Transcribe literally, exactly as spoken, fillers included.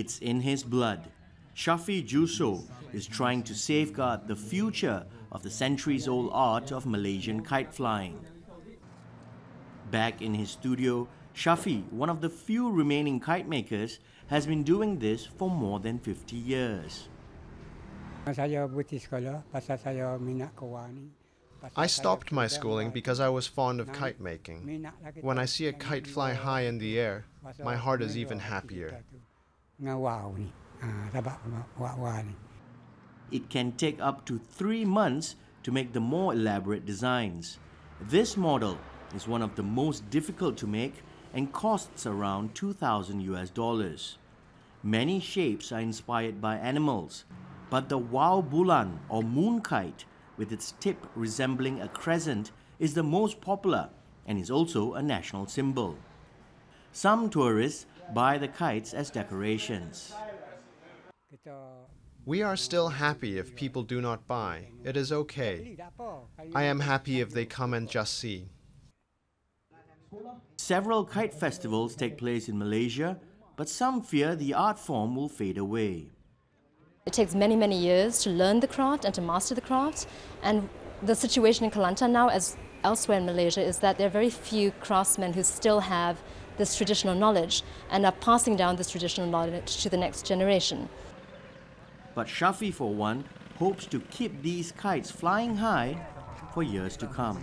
It's in his blood. Shafie Jusoh is trying to safeguard the future of the centuries-old art of Malaysian kite flying. Back in his studio, Shafie, one of the few remaining kite makers, has been doing this for more than fifty years. I stopped my schooling because I was fond of kite making. When I see a kite fly high in the air, my heart is even happier. It can take up to three months to make the more elaborate designs. This model is one of the most difficult to make and costs around two thousand US dollars. Many shapes are inspired by animals, but the wau bulan or moon kite, with its tip resembling a crescent, is the most popular and is also a national symbol. Some tourists buy the kites as decorations. We are still happy if people do not buy. It is okay. I am happy if they come and just see. Several kite festivals take place in Malaysia, but some fear the art form will fade away. It takes many, many years to learn the craft and to master the craft. And the situation in Kelantan now, as elsewhere in Malaysia, is that there are very few craftsmen who still have this traditional knowledge and are passing down this traditional knowledge to the next generation. But Shafie, for one, hopes to keep these kites flying high for years to come.